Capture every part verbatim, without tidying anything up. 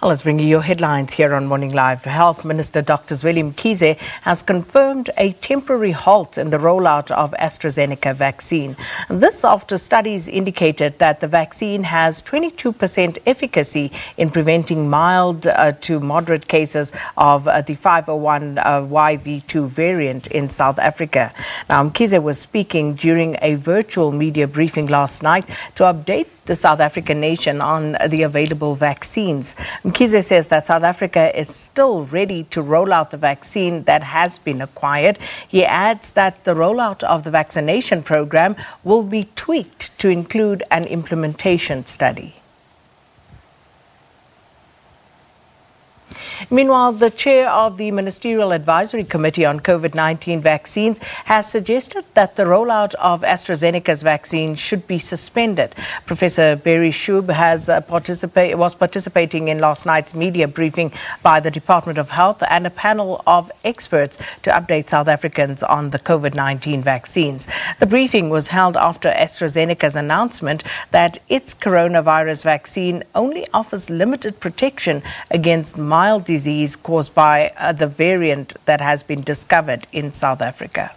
Well, let's bring you your headlines here on Morning Live. Health Minister Doctor Zweli Mkhize has confirmed a temporary halt in the rollout of AstraZeneca vaccine. This after studies indicated that the vaccine has twenty-two percent efficacy in preventing mild uh, to moderate cases of uh, the five oh one Y V two variant in South Africa. Now, Mkhize was speaking during a virtual media briefing last night to update the South African nation on the available vaccines. Mkhize says that South Africa is still ready to roll out the vaccine that has been acquired. He adds that the rollout of the vaccination program will be tweaked to include an implementation study. Meanwhile, the chair of the Ministerial Advisory Committee on COVID nineteen vaccines has suggested that the rollout of AstraZeneca's vaccine should be suspended. Professor Barry Schoub has uh, participa- was participating in last night's media briefing by the Department of Health and a panel of experts to update South Africans on the COVID nineteen vaccines. The briefing was held after AstraZeneca's announcement that its coronavirus vaccine only offers limited protection against mild disease caused by uh, the variant that has been discovered in South Africa.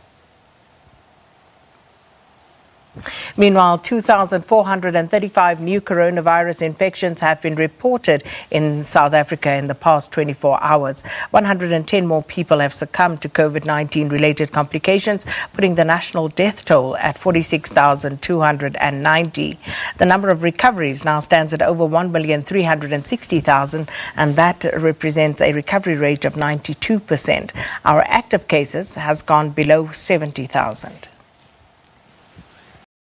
Meanwhile, two thousand four hundred thirty-five new coronavirus infections have been reported in South Africa in the past twenty-four hours. one hundred ten more people have succumbed to COVID nineteen related complications, putting the national death toll at forty-six thousand two hundred ninety. The number of recoveries now stands at over one million three hundred sixty thousand, and that represents a recovery rate of ninety-two percent. Our active cases has gone below seventy thousand.